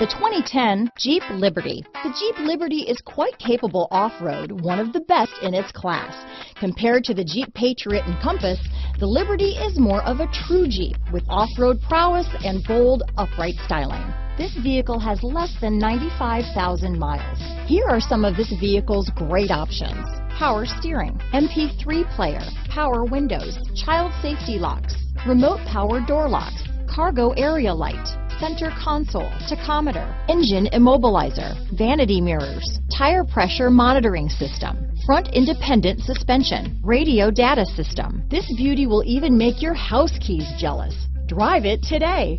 The 2010 Jeep Liberty. The Jeep Liberty is quite capable off-road, one of the best in its class. Compared to the Jeep Patriot and Compass, the Liberty is more of a true Jeep with off-road prowess and bold, upright styling. This vehicle has less than 95,000 miles. Here are some of this vehicle's great options: power steering, MP3 player, power windows, child safety locks, remote power door locks, cargo area light, center console, tachometer, engine immobilizer, vanity mirrors, tire pressure monitoring system, front independent suspension, radio data system. This beauty will even make your house keys jealous. Drive it today.